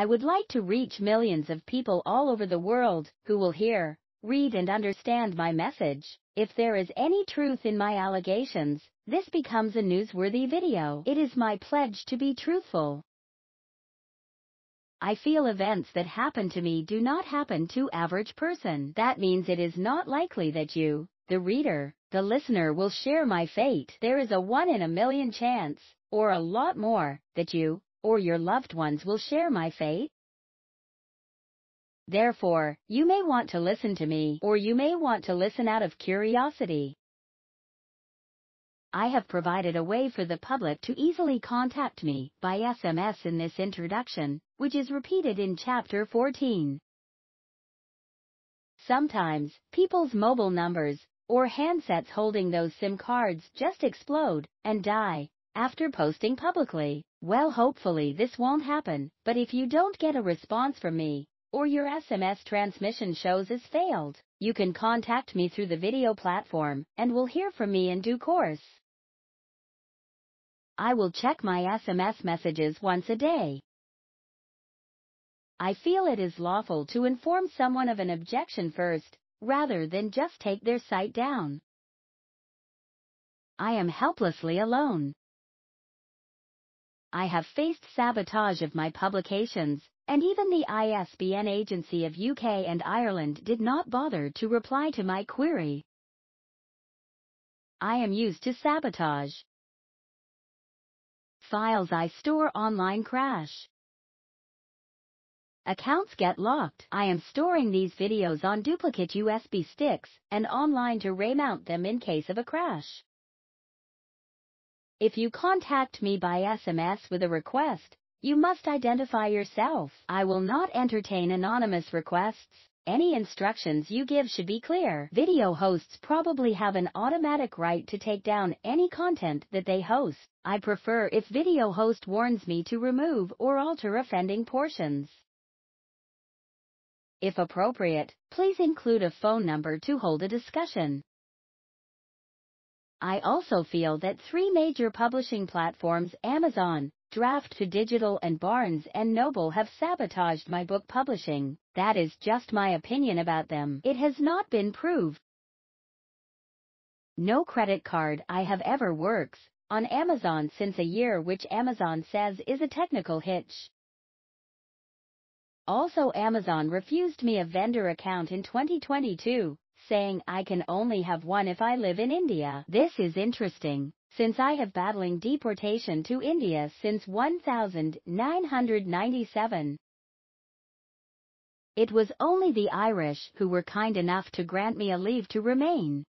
I would like to reach millions of people all over the world who will hear, read and understand my message. If there is any truth in my allegations, this becomes a newsworthy video. It is my pledge to be truthful. I feel events that happen to me do not happen to average person. That means it is not likely that you, the reader, the listener will share my fate. There is a 1 in a million chance, or a lot more, that you, or your loved ones will share my fate. Therefore, you may want to listen to me, or you may want to listen out of curiosity. I have provided a way for the public to easily contact me by SMS in this introduction, which is repeated in Chapter 14. Sometimes, people's mobile numbers, or handsets holding those SIM cards just explode and die after posting publicly. Well, hopefully this won't happen, but if you don't get a response from me, or your SMS transmission shows is failed, you can contact me through the video platform and will hear from me in due course. I will check my SMS messages once a day. I feel it is lawful to inform someone of an objection first, rather than just take their site down. I am helplessly alone. I have faced sabotage of my publications, and even the ISBN agency of UK and Ireland did not bother to reply to my query. I am used to sabotage. Files I store online crash. Accounts get locked. I am storing these videos on duplicate USB sticks and online to remount them in case of a crash. If you contact me by SMS with a request, you must identify yourself. I will not entertain anonymous requests. Any instructions you give should be clear. Video hosts probably have an automatic right to take down any content that they host. I prefer if video host warns me to remove or alter offending portions. If appropriate, please include a phone number to hold a discussion. I also feel that 3 major publishing platforms, Amazon, Draft to Digital and Barnes & Noble, have sabotaged my book publishing. That is just my opinion about them. It has not been proved. No credit card I have ever works on Amazon since a year, which Amazon says is a technical hitch. Also, Amazon refused me a vendor account in 2022, saying I can only have one if I live in India. This is interesting, since I have battling deportation to India since 1997. It was only the Irish who were kind enough to grant me a leave to remain.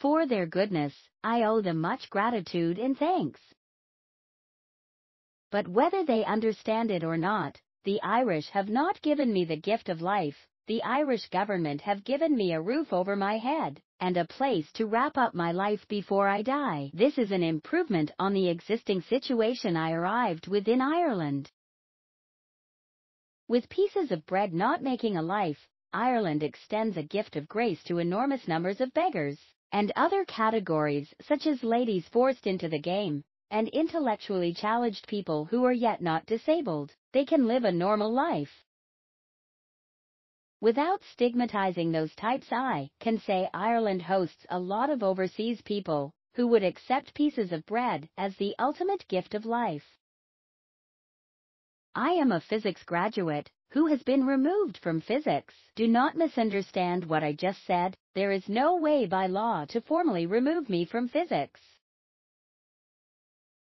For their goodness, I owe them much gratitude and thanks. But whether they understand it or not, the Irish have not given me the gift of life. The Irish government have given me a roof over my head, and a place to wrap up my life before I die. This is an improvement on the existing situation I arrived with in Ireland. With pieces of bread not making a life, Ireland extends a gift of grace to enormous numbers of beggars, and other categories such as ladies forced into the game, and intellectually challenged people who are yet not disabled. They can live a normal life. Without stigmatizing those types, I can say Ireland hosts a lot of overseas people who would accept pieces of bread as the ultimate gift of life. I am a physics graduate who has been removed from physics. Do not misunderstand what I just said. There is no way by law to formally remove me from physics.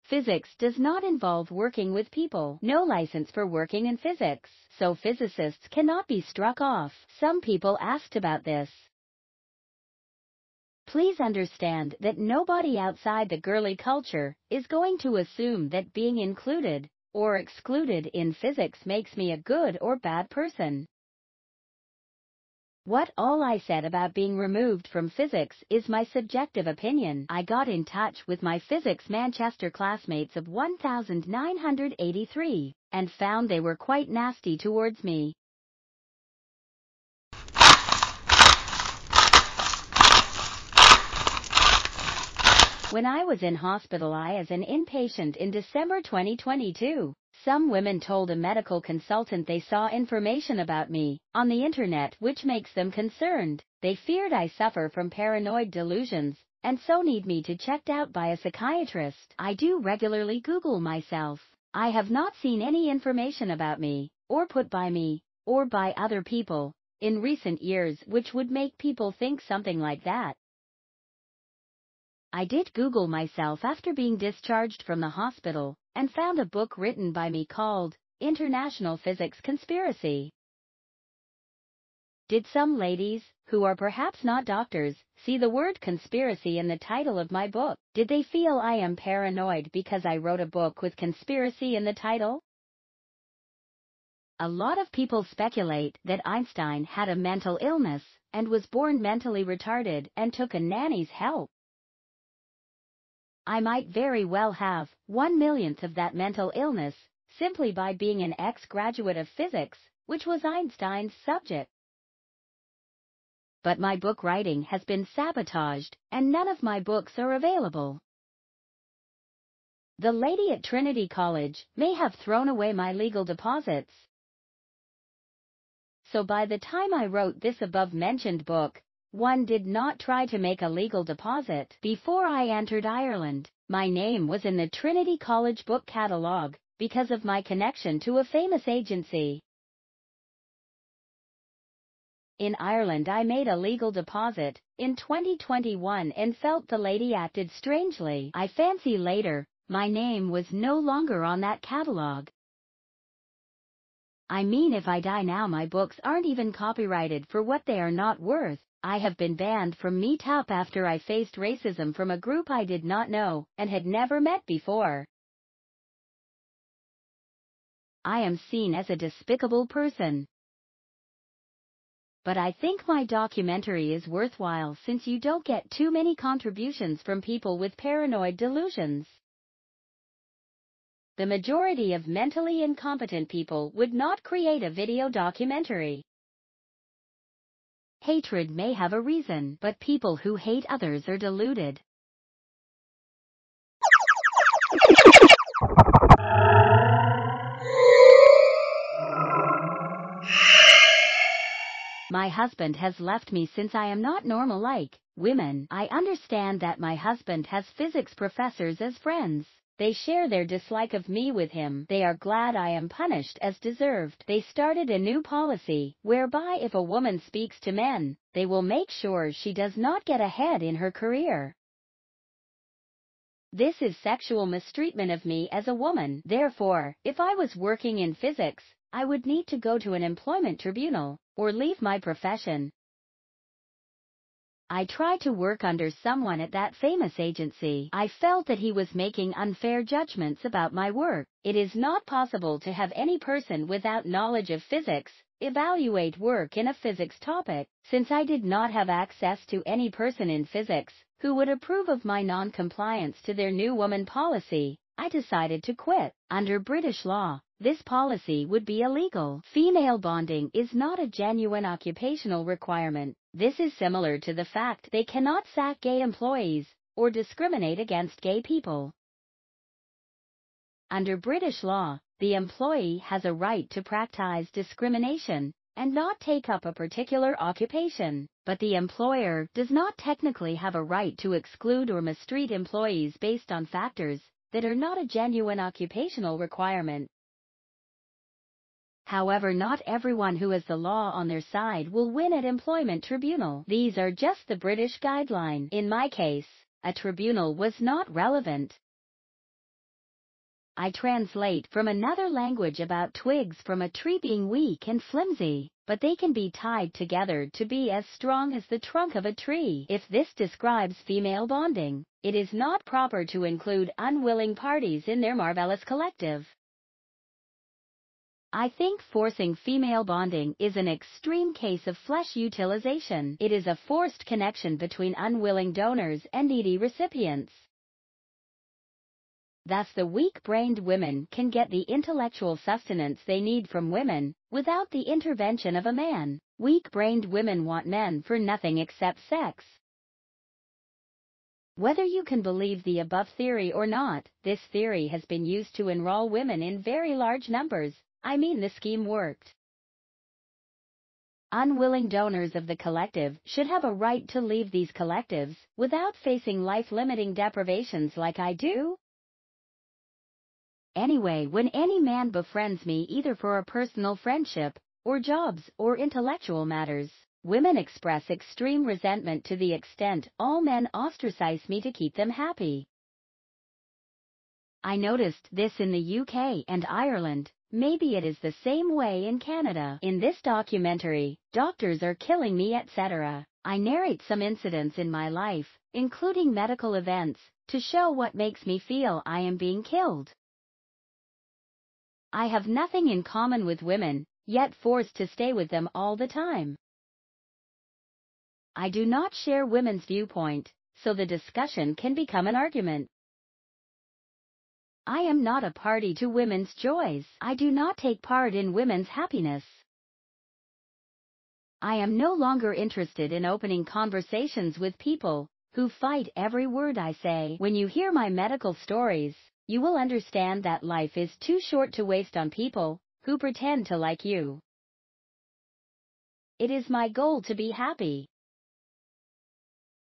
Physics does not involve working with people. No license for working in physics, so physicists cannot be struck off. Some people asked about this. Please understand that nobody outside the girly culture is going to assume that being included or excluded in physics makes me a good or bad person. What all I said about being removed from physics is my subjective opinion. I got in touch with my physics Manchester classmates of 1983 and found they were quite nasty towards me. When I was in hospital as an inpatient in December 2022, Some women told a medical consultant they saw information about me on the internet which makes them concerned. They feared I suffer from paranoid delusions, and so need me to checked out by a psychiatrist. I do regularly Google myself. I have not seen any information about me, or put by me, or by other people, in recent years which would make people think something like that. I did Google myself after being discharged from the hospital, and found a book written by me called International Physics Conspiracy. Did some ladies, who are perhaps not doctors, see the word conspiracy in the title of my book? Did they feel I am paranoid because I wrote a book with conspiracy in the title? A lot of people speculate that Einstein had a mental illness, and was born mentally retarded and took a nanny's help. I might very well have 1/1,000,000th of that mental illness, simply by being an ex-graduate of physics, which was Einstein's subject. But my book writing has been sabotaged, and none of my books are available. The lady at Trinity College may have thrown away my legal deposits. So by the time I wrote this above-mentioned book, one did not try to make a legal deposit. Before I entered Ireland, my name was in the Trinity College book catalogue, because of my connection to a famous agency. In Ireland I made a legal deposit in 2021 and felt the lady acted strangely. I fancy later, my name was no longer on that catalogue. I mean, if I die now my books aren't even copyrighted for what they are not worth. I have been banned from Meetup after I faced racism from a group I did not know and had never met before. I am seen as a despicable person. But I think my documentary is worthwhile since you don't get too many contributions from people with paranoid delusions. The majority of mentally incompetent people would not create a video documentary. Hatred may have a reason, but people who hate others are deluded. My husband has left me since I am not normal like women. I understand that my husband has physics professors as friends. They share their dislike of me with him. They are glad I am punished as deserved. They started a new policy, whereby if a woman speaks to men, they will make sure she does not get ahead in her career. This is sexual mistreatment of me as a woman. Therefore, if I was working in physics, I would need to go to an employment tribunal, or leave my profession. I tried to work under someone at that famous agency. I felt that he was making unfair judgments about my work. It is not possible to have any person without knowledge of physics evaluate work in a physics topic, since I did not have access to any person in physics who would approve of my non-compliance to their new woman policy. I decided to quit. Under British law, this policy would be illegal. Female bonding is not a genuine occupational requirement. This is similar to the fact they cannot sack gay employees or discriminate against gay people. Under British law, the employee has a right to practice discrimination and not take up a particular occupation, but the employer does not technically have a right to exclude or mistreat employees based on factors that are not a genuine occupational requirement. However, not everyone who has the law on their side will win at employment tribunal. These are just the British guideline. In my case, a tribunal was not relevant. I translate from another language about twigs from a tree being weak and flimsy, but they can be tied together to be as strong as the trunk of a tree. If this describes female bonding, it is not proper to include unwilling parties in their marvelous collective. I think forcing female bonding is an extreme case of flesh utilization. It is a forced connection between unwilling donors and needy recipients. Thus the weak-brained women can get the intellectual sustenance they need from women, without the intervention of a man. Weak-brained women want men for nothing except sex. Whether you can believe the above theory or not, this theory has been used to enroll women in very large numbers. I mean, the scheme worked. Unwilling donors of the collective should have a right to leave these collectives without facing life-limiting deprivations like I do. Anyway, when any man befriends me either for a personal friendship, or jobs, or intellectual matters, women express extreme resentment to the extent all men ostracize me to keep them happy. I noticed this in the UK and Ireland. Maybe it is the same way in Canada. In this documentary, Doctors Are Killing Me, etc., I narrate some incidents in my life, including medical events, to show what makes me feel I am being killed. I have nothing in common with women, yet forced to stay with them all the time. I do not share women's viewpoint, so the discussion can become an argument. I am not a party to women's joys. I do not take part in women's happiness. I am no longer interested in opening conversations with people who fight every word I say. When you hear my medical stories, you will understand that life is too short to waste on people who pretend to like you. It is my goal to be happy.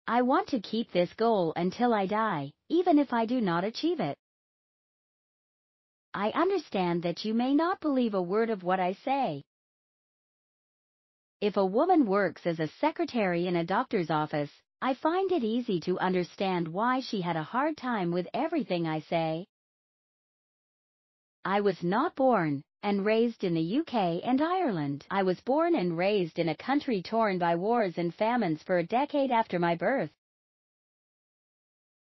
I want to keep this goal until I die, even if I do not achieve it. I understand that you may not believe a word of what I say. If a woman works as a secretary in a doctor's office, I find it easy to understand why she had a hard time with everything I say. I was not born and raised in the UK and Ireland. I was born and raised in a country torn by wars and famines for a decade after my birth.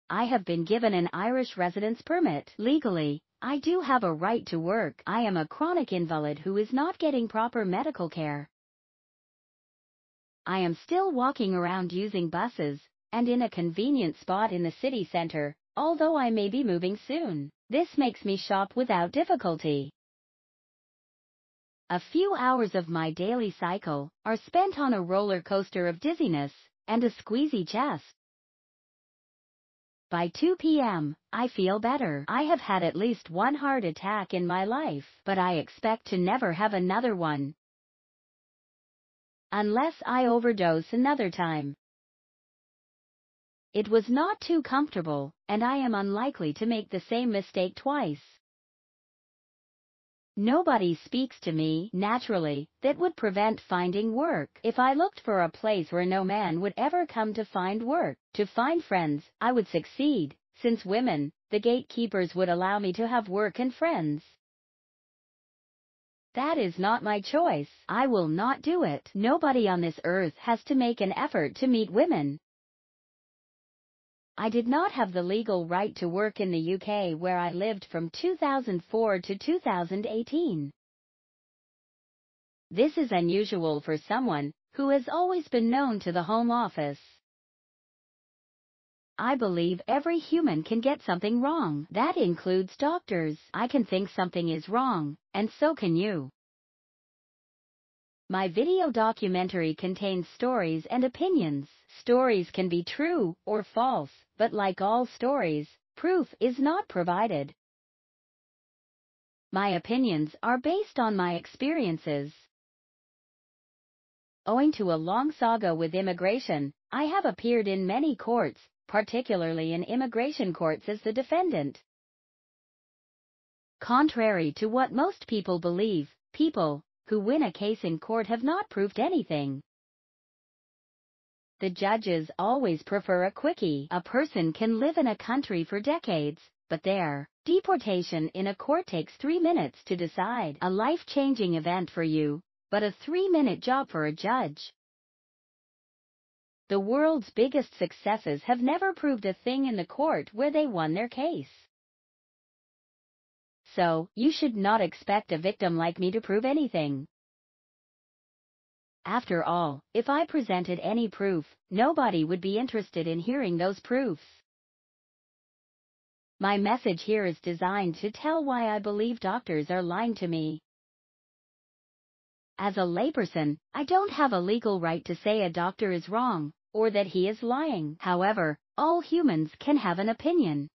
I have been given an Irish residence permit. Legally, I do have a right to work. I am a chronic invalid who is not getting proper medical care. I am still walking around using buses, and in a convenient spot in the city center, although I may be moving soon. This makes me shop without difficulty. A few hours of my daily cycle are spent on a roller coaster of dizziness and a squeezy chest. By 2 p.m., I feel better. I have had at least one heart attack in my life, but I expect to never have another one, unless I overdose another time. It was not too comfortable, and I am unlikely to make the same mistake twice. Nobody speaks to me, naturally, that would prevent finding work. If I looked for a place where no man would ever come to find work, to find friends, I would succeed, since women, the gatekeepers, would allow me to have work and friends. That is not my choice. I will not do it. Nobody on this earth has to make an effort to meet women. I did not have the legal right to work in the UK where I lived from 2004 to 2018. This is unusual for someone who has always been known to the Home Office. I believe every human can get something wrong. That includes doctors. I can think something is wrong, and so can you. My video documentary contains stories and opinions. Stories can be true or false, but like all stories, proof is not provided. My opinions are based on my experiences. Owing to a long saga with immigration, I have appeared in many courts, particularly in immigration courts, as the defendant. Contrary to what most people believe, people who win a case in court have not proved anything. The judges always prefer a quickie. A person can live in a country for decades, but their deportation in a court takes 3 minutes to decide. A life-changing event for you, but a 3-minute job for a judge. The world's biggest successes have never proved a thing in the court where they won their case. So, you should not expect a victim like me to prove anything. After all, if I presented any proof, nobody would be interested in hearing those proofs. My message here is designed to tell why I believe doctors are lying to me. As a layperson, I don't have a legal right to say a doctor is wrong, or that he is lying. However, all humans can have an opinion.